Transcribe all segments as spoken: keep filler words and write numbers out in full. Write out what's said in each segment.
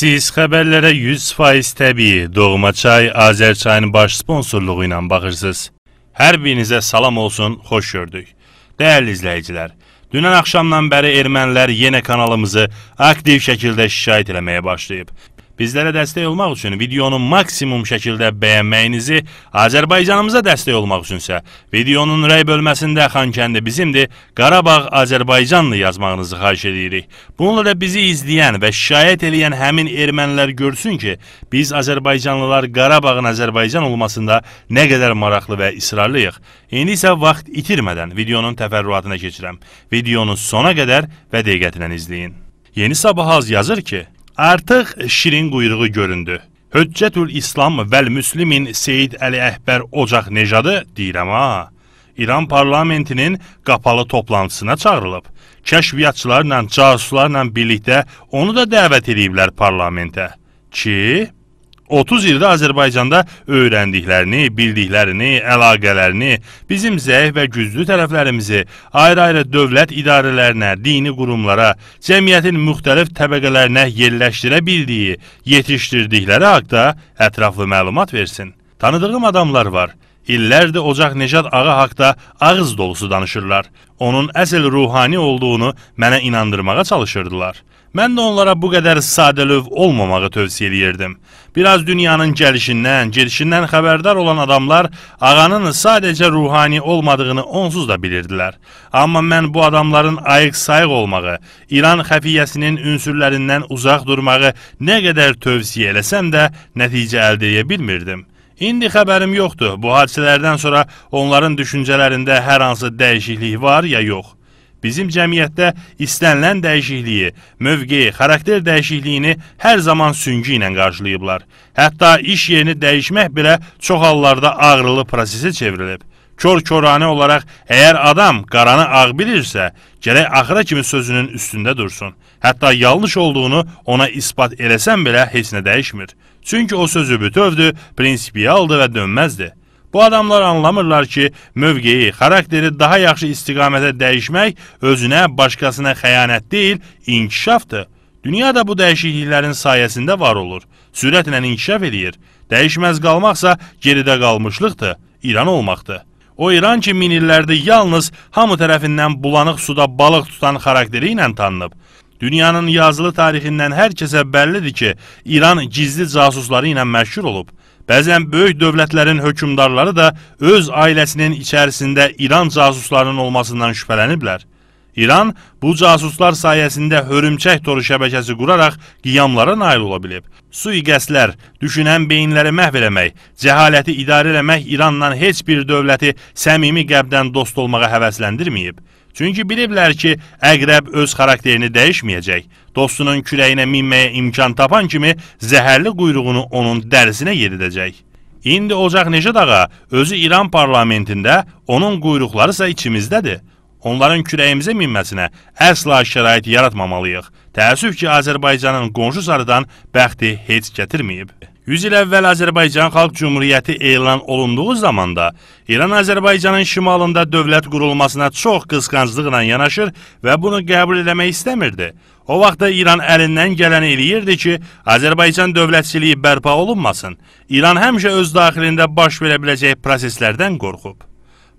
Siz haberlere yüz faiz tabii Doğma Çay, Azer Çay'ın baş sponsorluğu ile bakırsınız. Her birinize salam olsun, hoş gördük. Değerli izleyiciler, dünən akşamdan bəri ermənilər yenə kanalımızı aktiv şəkildə şikayət eləməyə başlayıb. Bizlərə dəstək olmaq üçün videonu maksimum şəkildə bəyənməyinizi, Azərbaycanımıza dəstək olmaq üçünsə videonun rəy bölməsində Xankendi bizimdir, Qarabağ Azərbaycanlı yazmağınızı xahiş edirik. Bununla da bizi izləyən və şikayət eləyən həmin ermənilər görsün ki, biz Azərbaycanlılar Qarabağın Azərbaycan olmasında nə qədər maraqlı və israrlıyıq. İndi isə vaxt itirmədən videonun təfərrüatına keçirəm. Videonu sona qədər və diqqətlə izləyin. Yeni Sabahaz yazır ki, artıq şirin quyruğu göründü. Hüccetül İslam ve Müslümin Seyid Ali Ahber Ocaq Nejadı deyirəm ha. İran parlamentinin qapalı toplantısına çağırılıb. Kəşfiyyatçılarla, casuslarla birlikdə onu da dəvət ediblər parlamentə. Ki, otuz ildə Azərbaycanda öyrəndiklərini, bildiklərini, əlaqələrini, bizim zəif və güclü tərəflərimizi ayrı-ayrı dövlət idarələrinə, dini qurumlara, cəmiyyətin müxtəlif təbəqələrinə yerləşdirə bildiyi, yetişdirdikləri haqda ətraflı məlumat versin. Tanıdığım adamlar var. İllərdir Ocaq Nejad ağa haqda ağız dolusu danışırlar. Onun əsl ruhani olduğunu mənə inandırmağa çalışırdılar. Mən də onlara bu qədər sadəlöv olmamağı tövsiyə edirdim. Biraz dünyanın gəlişindən, gedişindən xəbərdar olan adamlar ağanın sadəcə ruhani olmadığını onsuz da bilirdilər. Amma mən bu adamların ayıq-sayıq olmağı, İran xəfiyyəsinin ünsürlərindən uzaq durmağı nə qədər tövsiyə eləsəm də nəticə əldə edə bilmirdim. İndi xəbərim yoxdur, bu hadisələrdən sonra onların düşüncələrində hər hansı dəyişiklik var ya yox. Bizim cəmiyyətdə istənilən dəyişikliyi, mövqeyi, xarakter dəyişikliyini hər zaman süngü ilə qarşılayıblar. Hətta iş yerini dəyişmək belə çox hallarda ağrılı prosesə çevrilib. Kör-körane olaraq, əgər adam qaranı ağ bilirsə, gərək axıra kimi sözünün üstündə dursun. Hətta yanlış olduğunu ona ispat eləsən belə heç nə dəyişmir. Çünki o sözü bütövdür, prinsipiyaldır və dönməzdir. Bu adamlar anlamırlar ki, mövqeyi, xarakteri daha yaxşı istiqamətə dəyişmək özünə, başqasına xəyanət deyil, inkişafdır. Dünya da bu dəyişikliklərin sayəsində var olur. Sürətlə inkişaf edir. Dəyişməz qalmaqsa geridə qalmışlıqdır, İran olmaqdır. O İran ki, min illərdə yalnız hamı tərəfindən bulanıq suda balıq tutan xarakteri ilə tanınıb. Dünyanın yazılı tarixindən hər kəsə bəllidir ki, İran gizli casusları ilə məşhur olub. Bəzən böyük dövlətlərin hökmdarları da öz ailəsinin içərisində İran casuslarının olmasından şübhələniblər. İran bu casuslar sayəsində hörümçək toru şəbəkəsi quraraq qiyamlara nail ola bilib. Sui-qəsdlər, düşünən beyinləri məhv eləmək, cəhaləti idarə eləmək İranla heç bir dövləti səmimi qəlbdən dost olmağa həvəsləndirməyib. Çünki biliblər ki, əqrəb öz xarakterini dəyişməyəcək. Dostunun kürəyinə minməyə imkan tapan kimi zəhərli quyruğunu onun dərisinə yeridəcək. İndi Ocaq Nejad ağa özü İran parlamentində, onun quyruqları isə içimizdədir. Onların kürəyimizə minməsinə əsla şərait yaratmamalıyıq. Təəssüf ki, Azərbaycanın qonşu sarıdan bəxti heç gətirməyib. yüz il əvvəl Azərbaycan Xalq Cümhuriyyəti elan olunduğu zamanda İran Azərbaycanın şimalında dövlət qurulmasına çox qısqanclıqla yanaşır və bunu qəbul eləmək istəmirdi. O vaxtda İran əlindən gələn eləyirdi ki, Azərbaycan dövlətçiliyi bərpa olunmasın. İran həmişə öz daxilində baş verə biləcək proseslərdən qorxub.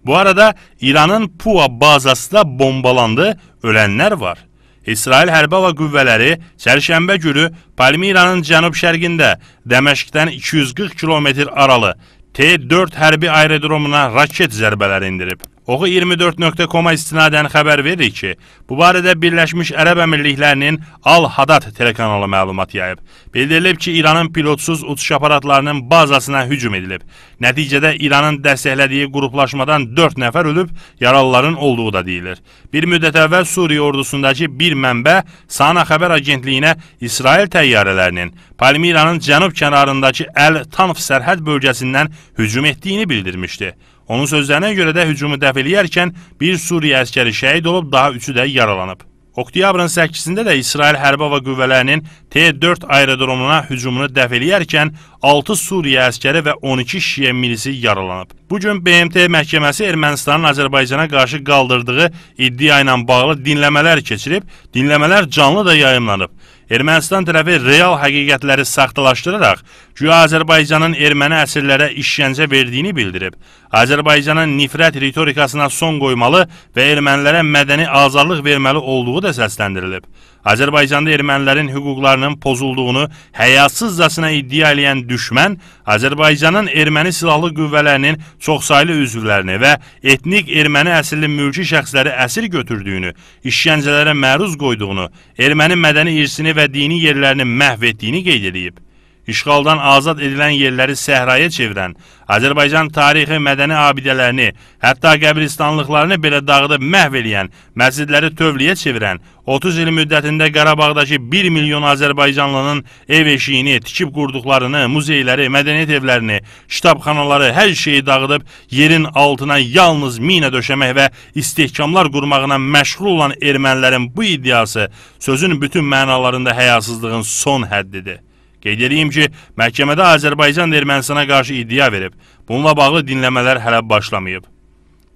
Bu arada İranın P U A bazası da bombalandı, ölənlər var. İsrail hərbi hava qüvvələri çərşənbə günü Palmiranın cənub-şərqində Dəməşqdən iki yüz qırx kilometr aralı T dörd hərbi aerodromuna raket zərbələri indirib. O X U iyirmi dörd nöqtə com-a istinadən xəbər verir ki, bu barədə Birləşmiş Ərəb Əmirliklərinin Al-Hadad telekanalı məlumat yayıb. Bildirilib ki, İranın pilotsuz uçuş aparatlarının bazasına hücum edilib. Nəticədə İranın dəstəklədiyi qruplaşmadan dörd nəfər ölüb, yaralıların olduğu da deyilir. Bir müddət əvvəl Suriya ordusundakı bir mənbə Sana xəbər agentliyinə İsrail təyyarələrinin Palmiranın cənub kənarındakı El-Tanf sərhəd bölgəsindən hücum etdiyini bildirmişdi. Onun sözlərinə görə də hücumu dəf eləyərkən bir Suriya əskəri şəhid olub, daha üçü də yaralanıb. oktyabrın səkkizində də İsrail hərbi hava qüvvələrinin T dörd aerodromuna hücumunu dəf eləyərkən altı Suriya əskəri və on iki şiə milisi yaralanıb. Bugün B M T məhkəməsi Ermənistanın Azərbaycana qarşı qaldırdığı iddia ilə bağlı dinləmələr keçirib, dinləmələr canlı da yayımlanıb. Ermənistan tərəfi real həqiqətləri saxtalaşdıraraq, güya Azərbaycanın erməni əsirlərə işgəncə verdiyini bildirib. Azərbaycanın nifrət ritorikasına son qoymalı və ermənilərə mədəni azadlıq verməli olduğu da səsləndirilib. Azərbaycanda ermənilərin hüquqlarının pozulduğunu həyasızcasına iddia eləyən düşmən, Azərbaycanın erməni silahlı qüvvələrinin çoxsaylı üzvlərini və etnik erməni əsilli mülki şəxsləri əsir götürdüyünü, işgəncələrə məruz qoyduğunu, erməni mədəni irsini və dini yerlərini məhv etdiyini qeyd edib. İşğaldan azad edilən yerləri səhraya çevirən, Azərbaycan tarixi mədəni abidələrini, hətta qəbristanlıqlarını belə dağıdıb məhv eləyən, məscidləri tövləyə çevirən, otuz il müddətində Qarabağdakı bir milyon Azərbaycanlının ev eşiyini, tikib qurduqlarını, muzeyləri, mədəniyyət evlərini, kitabxanaları, hər şeyi dağıdıb yerin altına yalnız mina döşəmək və istehkamlar qurmağına məşğul olan ermənilərin bu iddiası sözün bütün mənalarında həyasızlığın son həddidir. Qeyd edeyim ki, məhkəmədə Azərbaycan Ermənistana qarşı iddia verib. Bununla bağlı dinləmələr hələ başlamayıb.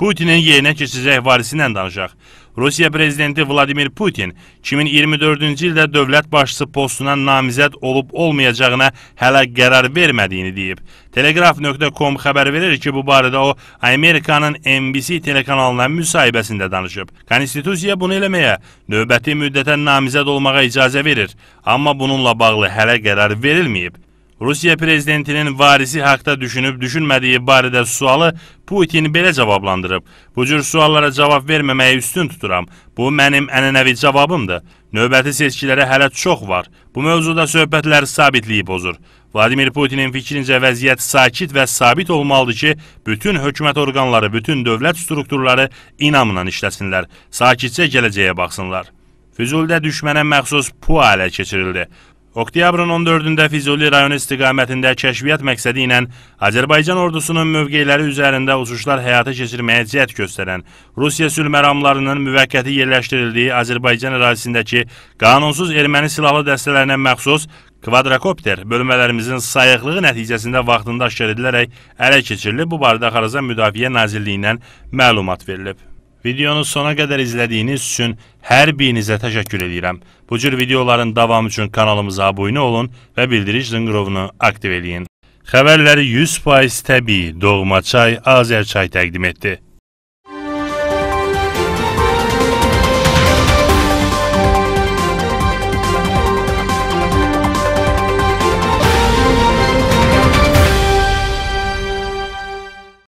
Putinin yerinə keçəcək varisi ilə danışaq. Rusiya prezidenti Vladimir Putin iki min iyirmi dördüncü ildə dövlət başçısı postuna namizəd olub-olmayacağına hələ qərar vermədiyini deyib. Telegraf nöqtə com xəbər verir ki, bu barədə o, Amerikanın N B C telekanalına müsahibəsində danışıb. Konstitusiya bunu eləməyə, növbəti müddətə namizəd olmağa icazə verir, amma bununla bağlı hələ qərar verilməyib. Rusiya prezidentinin varisi haqda düşünüb düşünmədiyi barədə sualı Putin belə cavablandırıb. Bu cür suallara cavab verməməyi üstün tuturam. Bu mənim ənənəvi cavabımdır. Növbəti seçkilərə hələ çox var. Bu mövzuda söhbətlər sabitliyi bozur. Vladimir Putinin fikrincə vəziyyət sakit və sabit olmalıdır ki, bütün hökumət orqanları, bütün dövlət strukturları inamla işləsinlər, sakitcə gələcəyə baxsınlar. Füzulidə düşmənə məxsus P U A ələ keçirildi. oktyabrın on dördündə Fizuli rayonu istiqamətində kəşfiyyat məqsədi ilə Azərbaycan ordusunun mövqeyləri üzərində uçuşlar həyata keçirməyə cəhd göstərən, Rusiya sülh məramlarının müvəqqəti yerləşdirildiyi Azərbaycan ərazisindəki qanunsuz erməni silahlı dəstələrinə məxsus kvadrakopter bölmələrimizin sayıqlığı nəticəsində vaxtında aşkar edilərək ələ keçirilib, bu barədə Xarazan Müdafiə Nazirliyindən məlumat verilib. Videonu sona qədər izlədiyiniz üçün hər birinizə təşəkkür edirəm. Bu cür videoların davamı üçün kanalımıza abunə olun və bildiriş zınqırovunu aktiv edin. Xəbərləri yüz faiz təbii Doğma Çay, Azer Çay təqdim etdi.